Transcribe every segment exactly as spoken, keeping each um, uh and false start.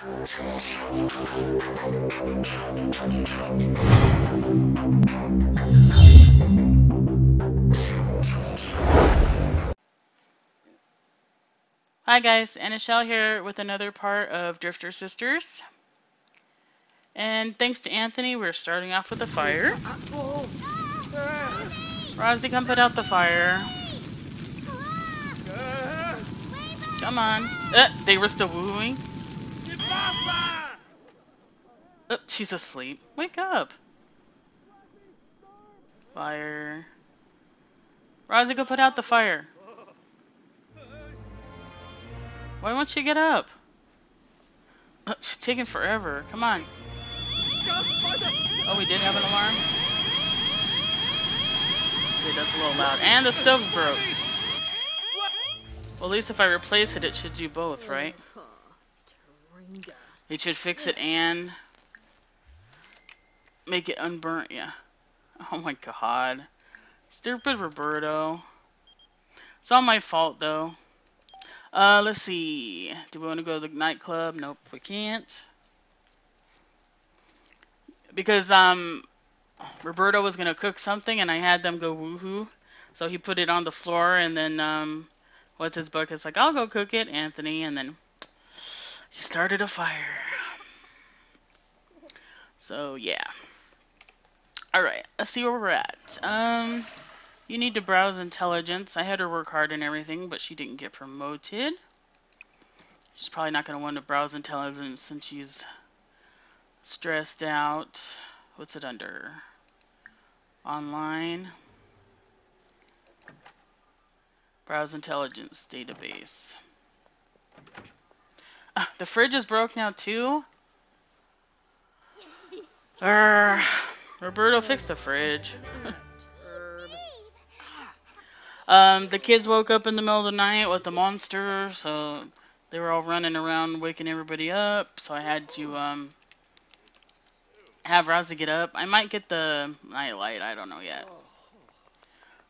Hi guys, Anishelle here with another part of Drifter Sisters. And thanks to Anthony, we're starting off with a fire. Rosie, come put out the fire. Come on. Uh, they were still wooing. Oh, she's asleep. Wake up. Fire. Rosie, go put out the fire. Why won't she get up? Oh, she's taking forever. Come on. Oh, we did have an alarm. Okay, that's a little loud. And the stove broke. Well, at least if I replace it, it should do both, right? It should fix it and make it unburnt, yeah. Oh my god. Stupid Roberto. It's all my fault, though. Uh, let's see. Do we want to go to the nightclub? Nope, we can't. Because, um, Roberto was going to cook something, and I had them go woohoo. So he put it on the floor, and then, um, what's his book? It's like, I'll go cook it, Anthony, and then he started a fire. So, yeah. Alright, let's see where we're at. Um... You need to browse intelligence. I had her work hard and everything, but she didn't get promoted. She's probably not going to want to browse intelligence since she's stressed out. What's it under? Online. Browse intelligence database. Uh, the fridge is broke now too? Urgh. Roberto, fix the fridge. Um, the kids woke up in the middle of the night with the monster, so they were all running around waking everybody up, so I had to, um, have Rosie get up. I might get the nightlight, I don't know yet.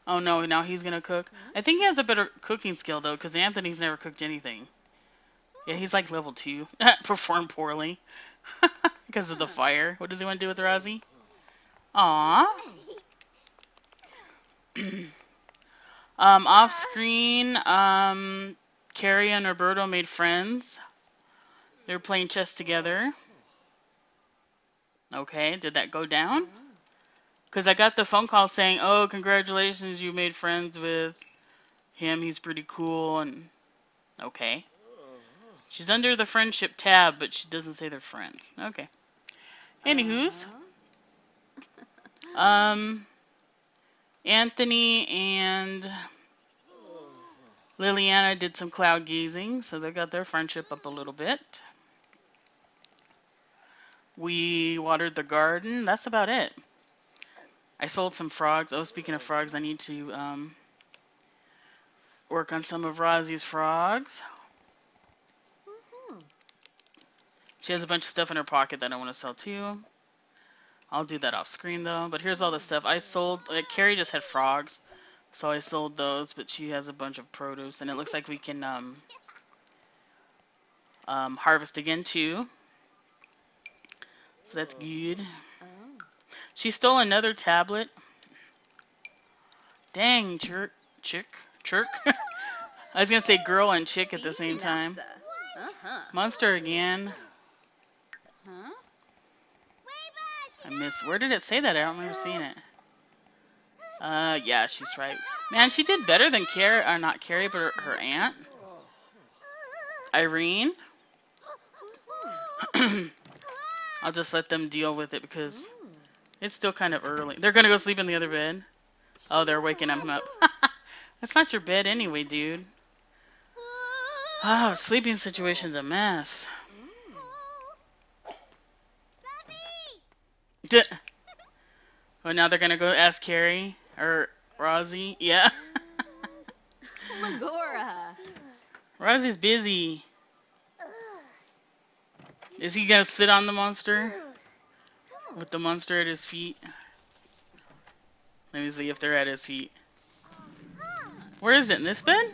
Oh no, now he's gonna cook. I think he has a better cooking skill, though, because Anthony's never cooked anything. Yeah, he's like level two. Performed poorly. Because of the fire. What does he want to do with Rosie? Aww. Um, off screen, um, Carrie and Roberto made friends. They were playing chess together. Okay, did that go down? Because I got the phone call saying, oh, congratulations, you made friends with him. He's pretty cool. And okay. She's under the friendship tab, but she doesn't say they're friends. Okay. Anywho's. Um... Anthony and Liliana did some cloud gazing, so they got their friendship up a little bit. We watered the garden. That's about it. I sold some frogs. Oh, speaking of frogs, I need to um, work on some of Rosie's frogs. Mm-hmm. She has a bunch of stuff in her pocket that I want to sell too. I'll do that off screen though, but here's all the stuff I sold. Like, Carrie just had frogs, so I sold those, but she has a bunch of produce, and it looks like we can um, um, harvest again too. So that's good. She stole another tablet. Dang, chirk, chick, chirk. I was gonna say girl and chick at the same time. Monster again. I missed. Where did it say that? I don't remember seeing it. Uh, yeah, she's right. Man, she did better than Carrie, or not Carrie, but her, her aunt. Irene. I'll just let them deal with it because it's still kind of early. They're going to go sleep in the other bed. Oh, they're waking them up. That's not your bed anyway, dude. Oh, sleeping situation's a mess. Well, now they're gonna go ask Carrie or Rosie. Yeah. Magora. Rosie's busy. Is he gonna sit on the monster? With the monster at his feet? Let me see if they're at his feet. Where is it? In this bed?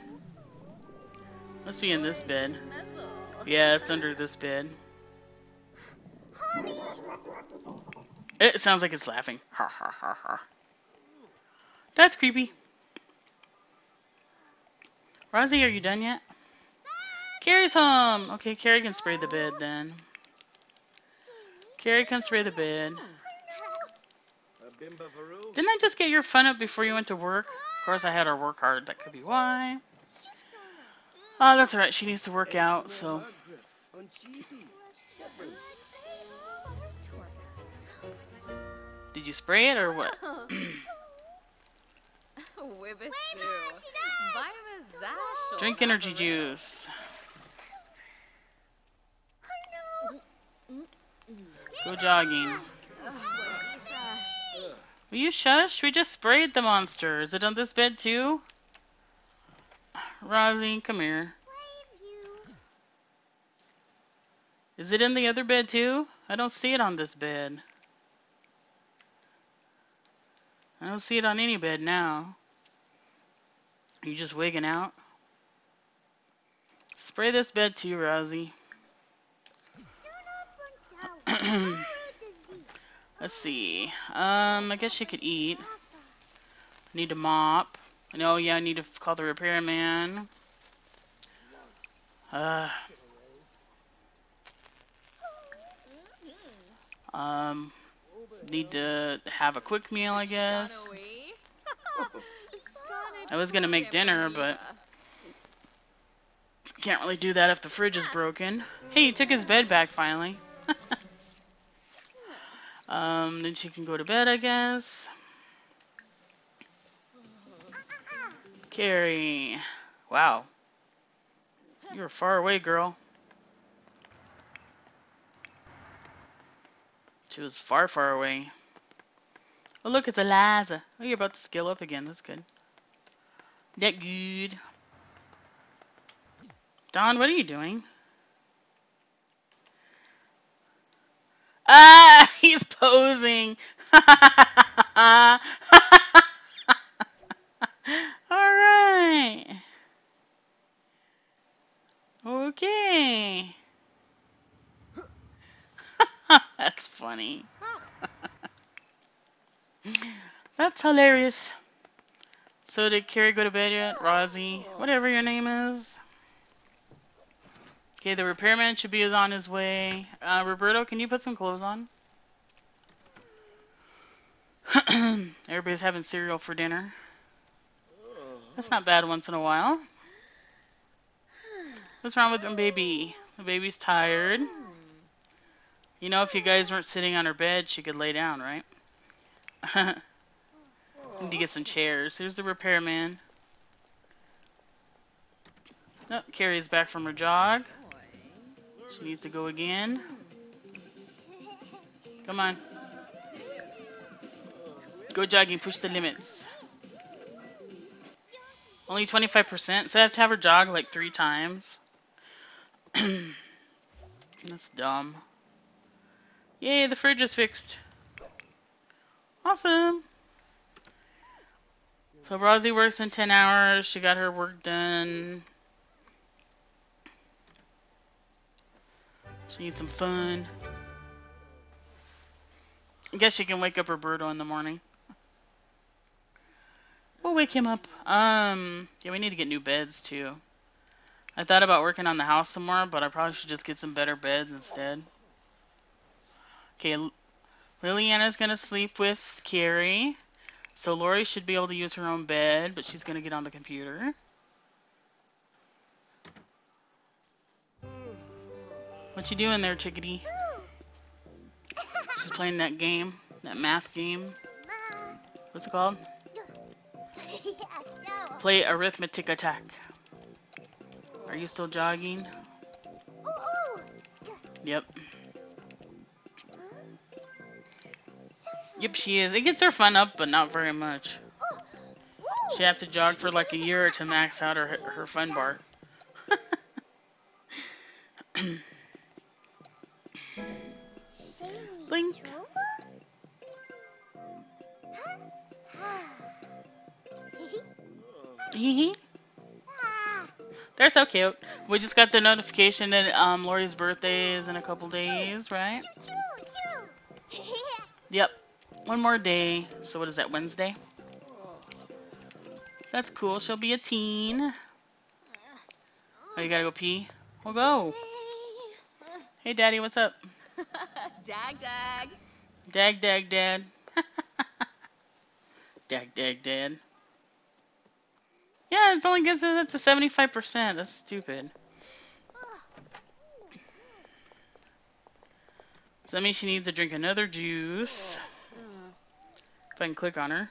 Must be in this bed. Yeah, it's under this bed. Honey! It sounds like it's laughing. Ha ha ha ha. That's creepy. Rosie, are you done yet? Carrie's home! Okay, Carrie can spray the bed then. Carrie can spray the bed. Didn't I just get your fun up before you went to work? Of course I had her work hard, that could be why. Oh, that's alright, she needs to work out, so. Did you spray it or what? Drink energy juice. Go jogging. Will you shush? We just sprayed the monster. Is it on this bed too? Rosie, come here. Is it in the other bed too? I don't see it on this bed. I don't see it on any bed now. Are you just wigging out? Spray this bed too, Rosie. Let's see. Um, I guess she could eat. I need to mop. And oh yeah, I need to call the repairman. Uh. Um. Need to have a quick meal, I guess. I was gonna make dinner, but can't really do that if the fridge is broken. Hey, you took his bed back finally. Um, then she can go to bed, I guess. Carrie. Wow. You're far away, girl. She was far, far away. Oh, look, it's Eliza. Oh, you're about to scale up again. That's good. That good. Don, what are you doing? Ah, he's posing. All right. Okay. That's funny. That's hilarious. So did Carrie go to bed yet? Rosie, whatever your name is. Okay, the repairman should be on his way. Uh, Roberto, can you put some clothes on? Everybody's having cereal for dinner. That's not bad once in a while. What's wrong with the baby? The baby's tired. You know, if you guys weren't sitting on her bed, she could lay down, right? Need to get some chairs. Here's the repairman. Oh, Carrie's back from her jog. She needs to go again. Come on. Go jogging. Push the limits. Only twenty-five percent. So I have to have her jog like three times. That's dumb. Yay, the fridge is fixed. Awesome. So Rosie works in ten hours. She got her work done. She needs some fun. I guess she can wake up Roberto in the morning. We'll wake him up. Um, yeah, we need to get new beds too. I thought about working on the house some more, but I probably should just get some better beds instead. Okay, Liliana's gonna sleep with Carrie. So Lori should be able to use her own bed, but she's gonna get on the computer. What you doing there, chickadee? She's playing that game, that math game. What's it called? Play Arithmetic Attack. Are you still jogging? Yep. Yep, she is. It gets her fun up, but not very much. She'd have to jog for like a year to max out her, her fun bar. Blink. They're so cute. We just got the notification that um, Lori's birthday is in a couple days, right? Yep. One more day. So what is that, Wednesday? That's cool. She'll be a teen. Oh, you gotta go pee? We'll go. Hey, Daddy, what's up? Dag, dag. Dag, dag, dad. Dag, dag, dad. Yeah, it only gets it up to seventy-five percent. That's stupid. So that means she needs to drink another juice. If I can click on her.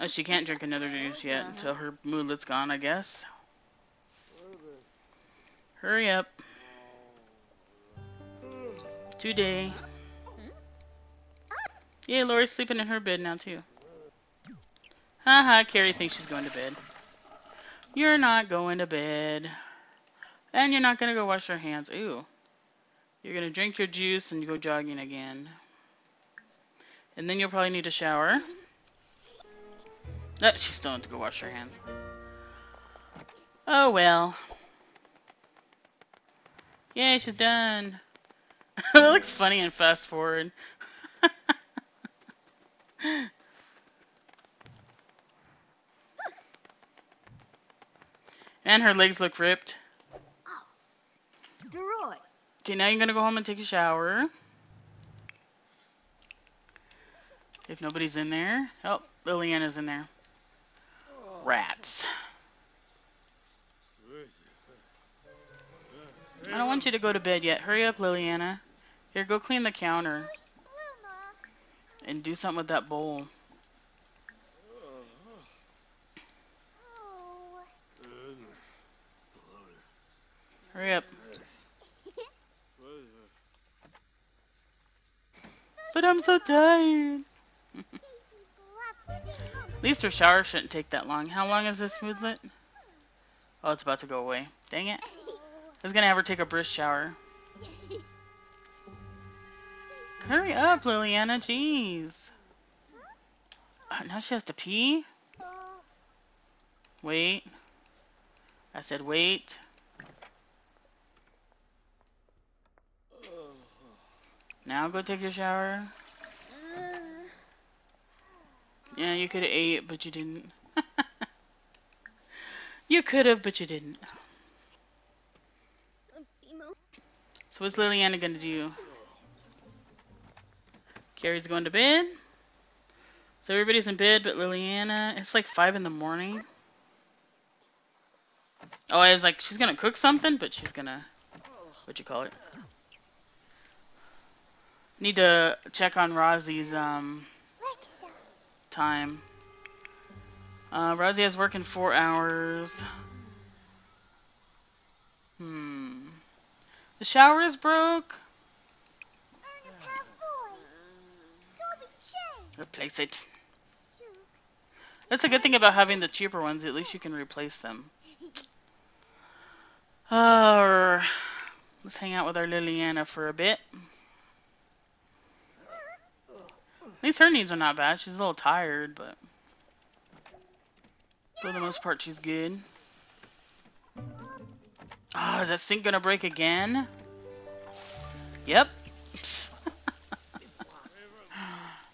Oh, she can't drink another juice yet until her moodlet's gone, I guess. Hurry up. Today. Yeah, Lori's sleeping in her bed now, too. Haha, Carrie thinks she's going to bed. You're not going to bed. And you're not going to go wash your hands. Ooh. You're going to drink your juice and go jogging again. And then you'll probably need a shower. Oh, she's still going to go wash her hands. Oh, well. Yay, she's done. It looks funny and fast forward. And her legs look ripped. Oh. Okay, now you're gonna go home and take a shower. If nobody's in there. Oh, Liliana's in there. Rats. I don't want you to go to bed yet. Hurry up, Liliana. Here, go clean the counter. And do something with that bowl. Hurry up. But I'm so tired. At least her shower shouldn't take that long. How long is this moodlet? Oh, it's about to go away. Dang it. I was going to have her take a brisk shower. Hurry up, Liliana. Jeez. Oh, now she has to pee? Wait. I said wait. Now go take your shower. Yeah, you could have ate, but you didn't. You could have, but you didn't. So what's Liliana going to do? Carrie's going to bed. So everybody's in bed, but Liliana. It's like five in the morning. Oh, I was like, she's going to cook something, but she's going to... What'd you call it? Need to check on Rosie's um time. Uh, Rosie has work in four hours. Hmm. The shower is broke. Replace it. That's a good thing about having the cheaper ones. At least you can replace them. Uh, let's hang out with our Liliana for a bit. At least her needs are not bad. She's a little tired, but for the most part, she's good. Oh, is that sink gonna break again? Yep.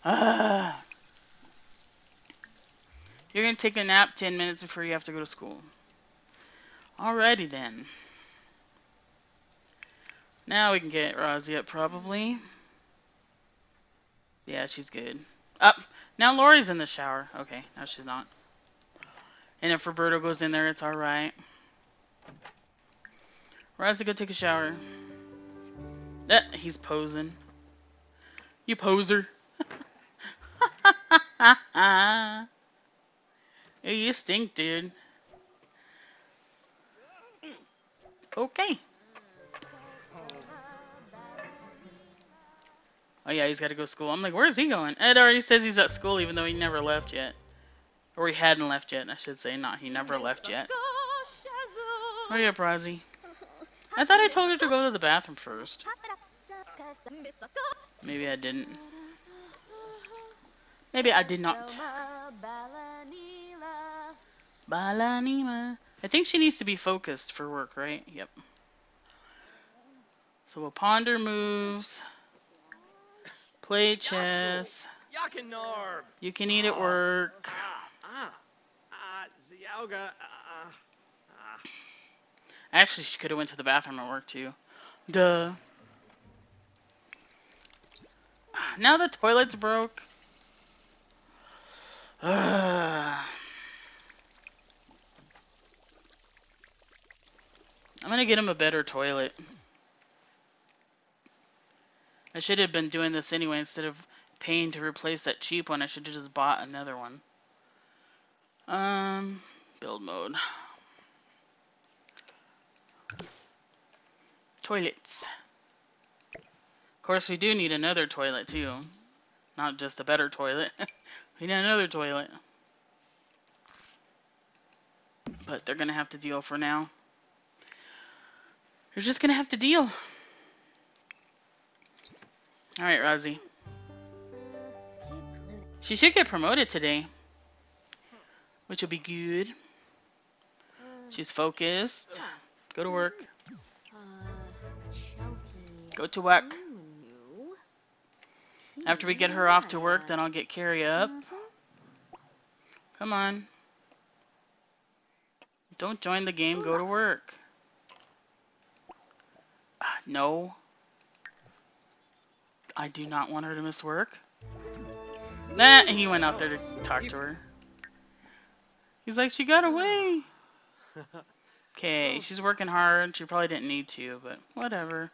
uh, you're gonna take a nap ten minutes before you have to go to school. Alrighty then. Now we can get Rosie up, probably. Yeah, she's good. Up oh, now Lori's in the shower. Okay, now she's not. And if Roberto goes in there, it's alright. Rosie, go take a shower. Eh, he's posing. You poser. Ew, you stink, dude. Okay. Oh yeah, he's got to go to school. I'm like, where's he going? Ed already says he's at school, even though he never left yet. Or he hadn't left yet, I should say. Not, he never left yet. Hurry up, Rosie. I thought I told her to go to the bathroom first. Maybe I didn't. Maybe I did not. Balanima. I think she needs to be focused for work, right? Yep. So we'll ponder moves, play chess, you can eat at work. Actually, she could have went to the bathroom at work too. Duh. Now the toilet's broke. Ugh. I'm gonna get him a better toilet. I should have been doing this anyway. Instead of paying to replace that cheap one, I should have just bought another one. Um, build mode. Toilets. Of course, we do need another toilet too. Not just a better toilet. We need another toilet. But they're gonna have to deal for now. You're just gonna have to deal. Alright, Rosie. She should get promoted today. Which will be good. She's focused. Go to work. Go to work. After we get her off to work, then I'll get Carrie up. Come on. Don't join the game, go to work. Uh, no. I do not want her to miss work. Nah, he went out there to talk to her. He's like, she got away. Okay, she's working hard. She probably didn't need to, but whatever.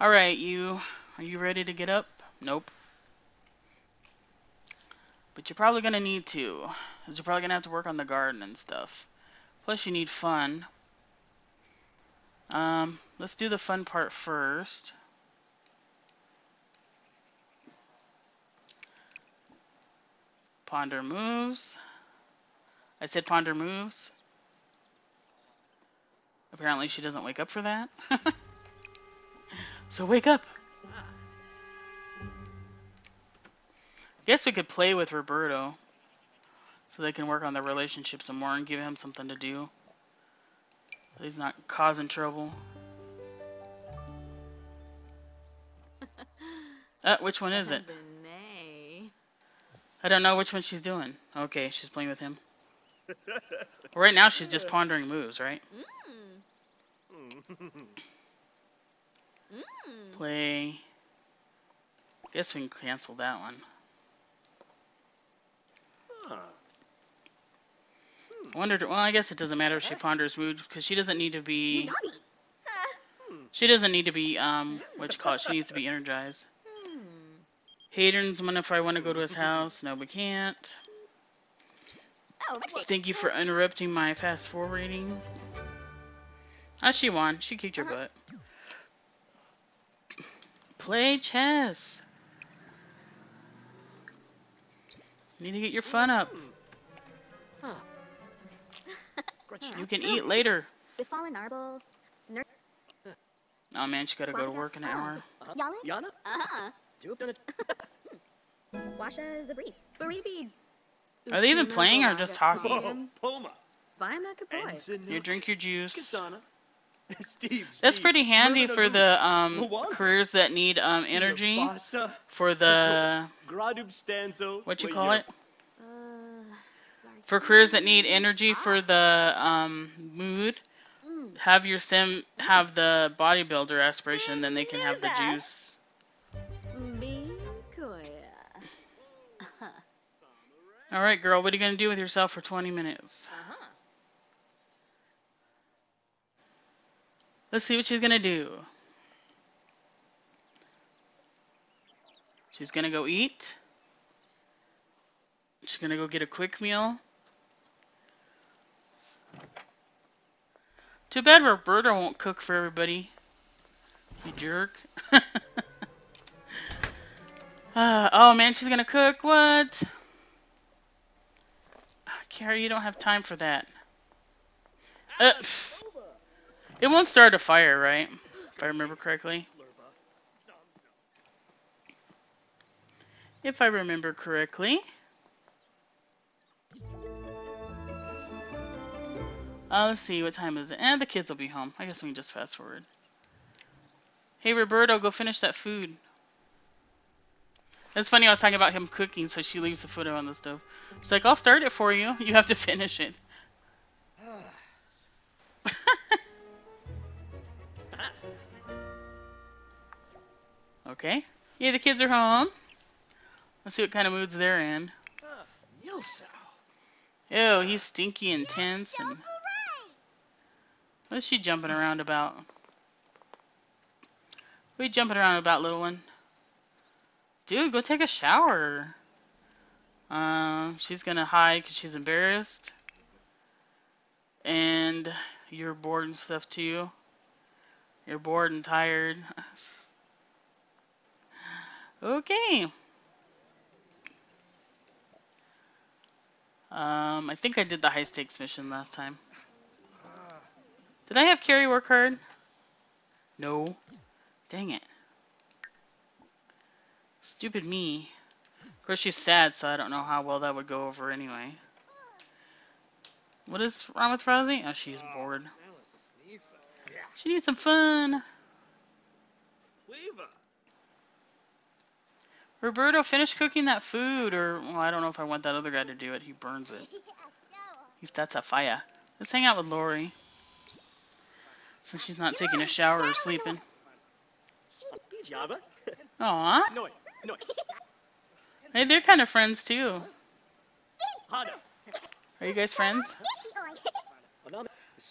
Alright, you. Are you ready to get up? Nope. But you're probably going to need to. Because you're probably going to have to work on the garden and stuff. Plus, you need fun. Um, let's do the fun part first. Ponder moves. I said ponder moves. Apparently, she doesn't wake up for that. So, wake up! I guess we could play with Roberto so they can work on their relationship some more and give him something to do. So he's not causing trouble. Uh, which one is it? I don't know which one she's doing. Okay, she's playing with him. Well, right now she's just pondering moves, right? Play. I guess we can cancel that one. I wondered, well, I guess it doesn't matter if she ponders mood, because she doesn't need to be, she doesn't need to be, um, what you call it, she needs to be energized. Hayden's wondering if I want to go to his house. No, we can't. Thank you for interrupting my fast forwarding. Ah, she won. She kicked your butt. Play chess. Need to get your fun up. You can eat later. Oh man, she gotta go to work in an hour. Are they even playing or just talking? You drink your juice. That's pretty handy for the um, careers that need um, energy. For the... What you call it? For careers that need energy for the um, mood, have your sim have the bodybuilder aspiration, then they can have the juice. Alright girl, what are you going to do with yourself for twenty minutes? Let's see what she's going to do. She's going to go eat. She's going to go get a quick meal. Too bad Roberta won't cook for everybody. You jerk. uh, oh man, she's going to cook. What? Carrie, you don't have time for that. Uh, it won't start a fire, right? If I remember correctly. If I remember correctly. Uh, let's see, what time is it? And eh, the kids will be home. I guess we can just fast forward. Hey, Roberto, go finish that food. It's funny, I was talking about him cooking, so she leaves the food on the stove. She's like, I'll start it for you. You have to finish it. Okay. Yeah, the kids are home. Let's see what kind of moods they're in. Ew, he's stinky and tense. And... what is she jumping around about? What are you jumping around about, little one? Dude, go take a shower. Um, she's going to hide because she's embarrassed. And you're bored and stuff too. You're bored and tired. Okay. Um, I think I did the high stakes mission last time. Did I have Carrie work hard? No. Dang it. Stupid me. Of course she's sad, so I don't know how well that would go over anyway. What is wrong with Rosie? Oh, she's bored. She needs some fun. Roberto, finish cooking that food, or well, I don't know if I want that other guy to do it. He burns it. He starts a fire. Let's hang out with Lori, since she's not taking a shower or sleeping. Aww. Hey, they're kind of friends too. Are you guys friends?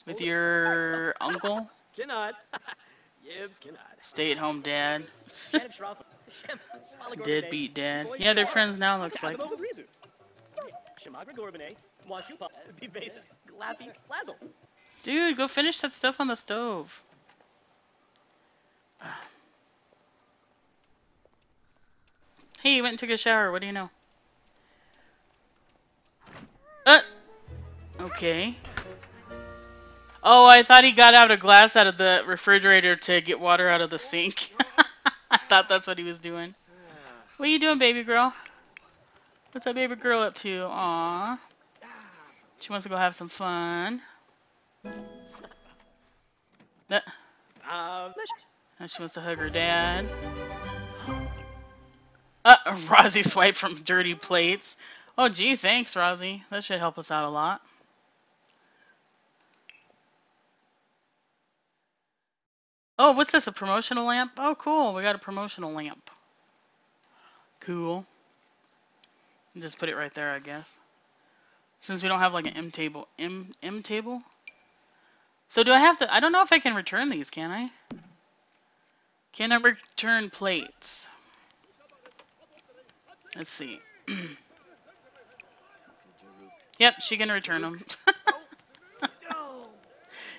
With your uncle? Stay-at-home dad. Deadbeat dad. Yeah, they're friends now, looks like. Dude, go finish that stuff on the stove. Hey, you went and took a shower. What do you know? Uh, okay. Oh, I thought he got out a glass out of the refrigerator to get water out of the sink. I thought that's what he was doing. What are you doing, baby girl? What's that baby girl up to? Aww. She wants to go have some fun. Uh, now she wants to hug her dad. Uh, Rosie swiped from dirty plates. Oh, gee, thanks, Rosie. That should help us out a lot. Oh, what's this, a promotional lamp? Oh, cool. We got a promotional lamp. Cool. Just put it right there, I guess. Since we don't have, like, an M table. M, M table? So do I have to... I don't know if I can return these, can I? Can I return plates? Let's see. Yep, she can return them.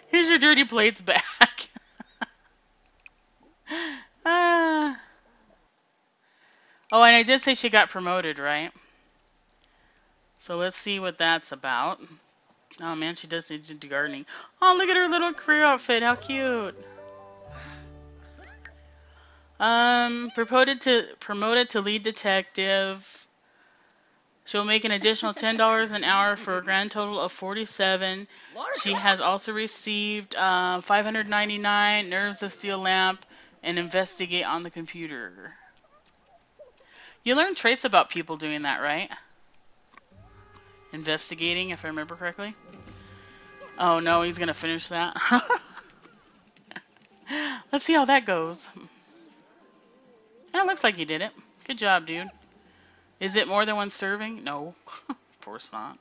Here's your dirty plates back. uh. Oh, and I did say she got promoted, right? So let's see what that's about. Oh man, she does need to do gardening. Oh, look at her little career outfit. How cute. Um, promoted to promoted to lead detective. She'll make an additional ten dollars an hour for a grand total of forty-seven. She has also received uh, five hundred ninety-nine nerves of steel lamp and investigate on the computer. You learn traits about people doing that, right? Investigating, if I remember correctly. Oh no, he's gonna finish that. Let's see how that goes. Yeah, looks like you did it. Good job, dude. Is it more than one serving? No, of course not.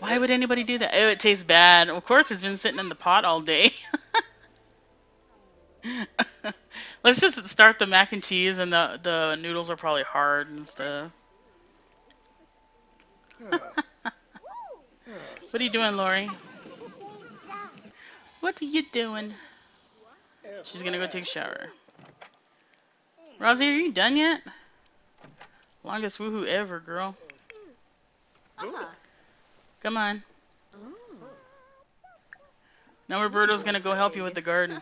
Why would anybody do that? Oh, it tastes bad. Of course, it's been sitting in the pot all day. Let's just start the mac and cheese, and the, the noodles are probably hard and stuff. What are you doing, Lori? What are you doing? She's gonna go take a shower. Rosie, are you done yet? Longest woohoo ever, girl. Uh-huh. Come on. Ooh. Now Roberto's gonna go help you with the garden.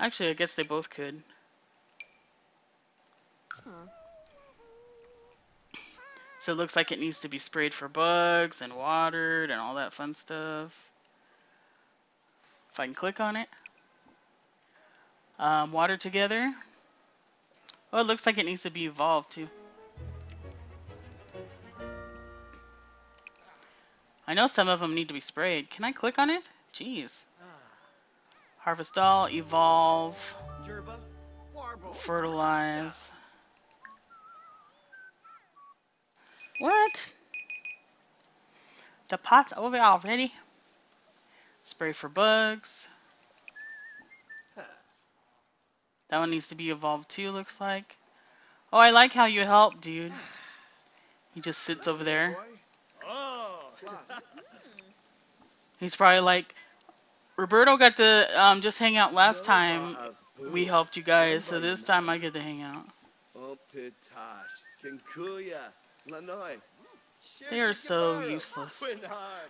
Actually, I guess they both could. Huh. So it looks like it needs to be sprayed for bugs and watered and all that fun stuff. If I can click on it. Um, water together. Oh, it looks like it needs to be evolved too. I know some of them need to be sprayed. Can I click on it? Jeez. Harvest all, evolve, fertilize. What? The pot's over already. Spray for bugs. That one needs to be evolved too, looks like. Oh, I like how you help, dude. He just sits over there. He's probably like, Roberto got to um, just hang out last time. We helped you guys, so this time I get to hang out. They are so useless.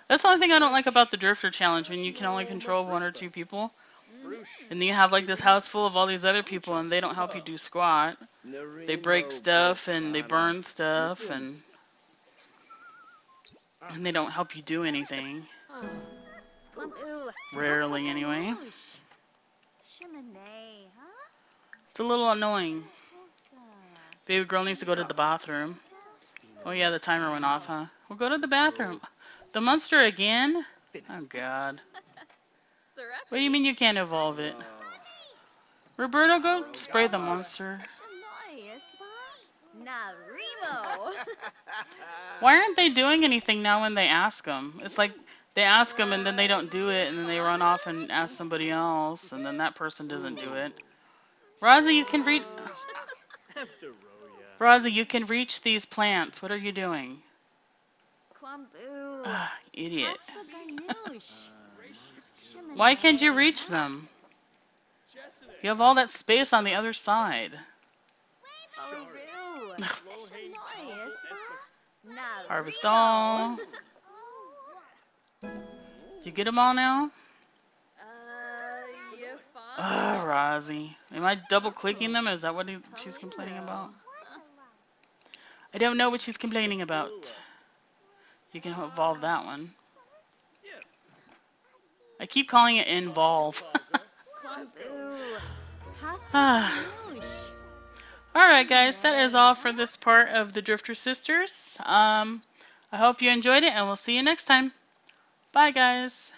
That's the only thing I don't like about the Drifter Challenge, when you can only control one or two people. And you have like this house full of all these other people and they don't help you do squat. They break stuff and they burn stuff and and they don't help you do anything. Rarely anyway. It's a little annoying. Baby girl needs to go to the bathroom. Oh yeah, the timer went off, huh? We'll go to the bathroom. The monster again? Oh god. What do you mean you can't evolve it? Roberto, go spray the monster. Why aren't they doing anything now when they ask them? It's like they ask them and then they don't do it and then they run off and ask somebody else and then that person doesn't do it. Raza, you can read... Raza, you can reach these plants. What are you doing? Ugh, idiot. Why can't you reach them? You have all that space on the other side. Harvest all. Did you get them all now? Ugh, Razi. Am I double-clicking them? Is that what he, she's complaining about? I don't know what she's complaining about. You can evolve that one. I keep calling it involve. Alright guys, that is all for this part of the Drifter Sisters. Um, I hope you enjoyed it and we'll see you next time. Bye guys.